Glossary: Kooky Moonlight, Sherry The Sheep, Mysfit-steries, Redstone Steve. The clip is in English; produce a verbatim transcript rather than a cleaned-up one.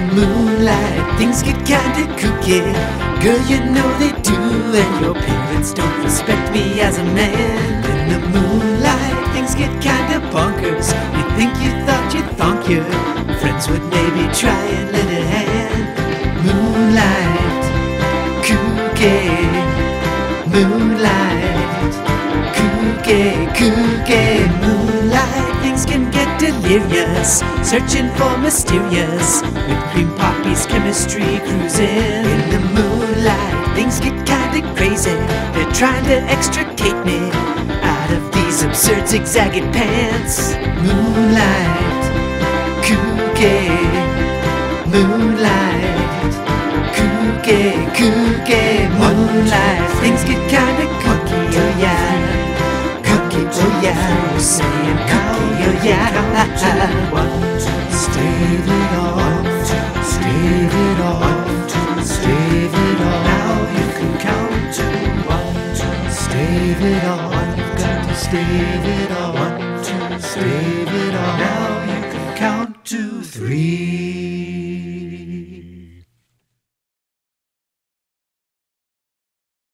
the moonlight, things get kinda kooky. Girl, you know they do, and your parents don't respect me as a man. In the moonlight, things get kinda bonkers. You think you thought you'd thunk your friends would maybe try and lend a hand. Moonlight, kooky. Moonlight, kooky, kooky. Moonlight, things can get delirious, searching for mysterious, with cream poppies, chemistry cruising. In the moonlight, things get kinda crazy. They're trying to extricate me out of these absurd zigzagging pants. Moonlight, kooky. Moonlight, kooky, kooky. Moonlight, things get kinda kooky, oh yeah. Oh yeah, saying oh yeah, yeah. Want to stave it off, stave it off, stave it off. Now you can count to one, two, stave it off. You've got to stave it off, one, two, stave it off. Now you can count to three.